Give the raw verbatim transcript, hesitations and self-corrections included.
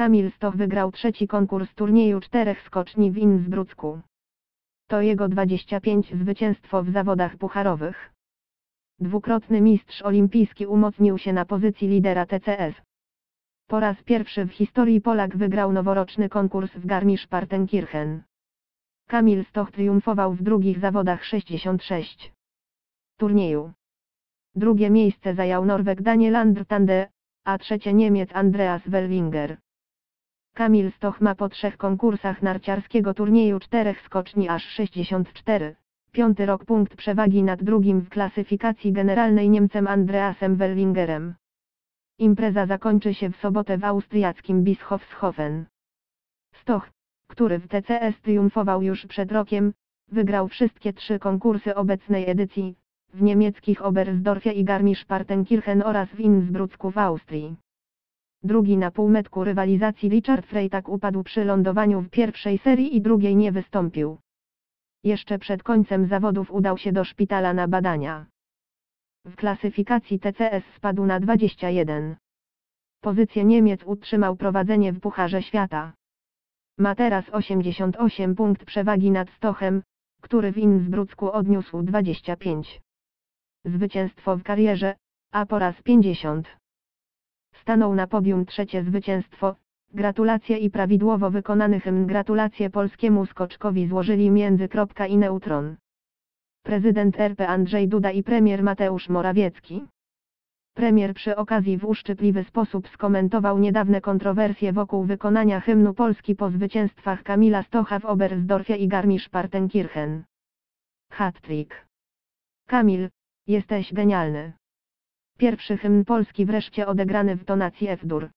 Kamil Stoch wygrał trzeci konkurs turnieju czterech skoczni w Innsbrucku. To jego dwudzieste piąte zwycięstwo w zawodach pucharowych. Dwukrotny mistrz olimpijski umocnił się na pozycji lidera T C S. Po raz pierwszy w historii Polak wygrał noworoczny konkurs w Garmisch-Partenkirchen. Kamil Stoch triumfował w drugich zawodach sześćdziesiąt sześć turnieju. Drugie miejsce zajął Norweg Daniel Andre Tande, a trzecie Niemiec Andreas Wellinger. Kamil Stoch ma po trzech konkursach narciarskiego turnieju czterech skoczni aż sześćdziesiąt cztery, piąty rok punkt przewagi nad drugim w klasyfikacji generalnej Niemcem Andreasem Wellingerem. Impreza zakończy się w sobotę w austriackim Bischofshofen. Stoch, który w T C S triumfował już przed rokiem, wygrał wszystkie trzy konkursy obecnej edycji, w niemieckich Oberstdorfie i Garmisch-Partenkirchen oraz w Innsbrucku w Austrii. Drugi na półmetku rywalizacji Richard Freitag upadł przy lądowaniu w pierwszej serii i drugiej nie wystąpił. Jeszcze przed końcem zawodów udał się do szpitala na badania. W klasyfikacji T C S spadł na dwudziestą pierwszą pozycję. Niemiec utrzymał prowadzenie w Pucharze Świata. Ma teraz osiemdziesiąt osiem punkt przewagi nad Stochem, który w Innsbrucku odniósł dwadzieścia pięć. Zwycięstwo w karierze, a po raz pięćdziesiąty. Stanął na podium trzecie zwycięstwo. Gratulacje i prawidłowo wykonany hymn Gratulacje polskiemu skoczkowi złożyli między kropka i neutron. Prezydent R P Andrzej Duda i premier Mateusz Morawiecki. Premier przy okazji w uszczypliwy sposób skomentował niedawne kontrowersje wokół wykonania hymnu Polski po zwycięstwach Kamila Stocha w Oberstdorfie i Garmisch-Partenkirchen. Hat-trick. Kamil, jesteś genialny. Pierwszy hymn Polski wreszcie odegrany w tonacji F-dur.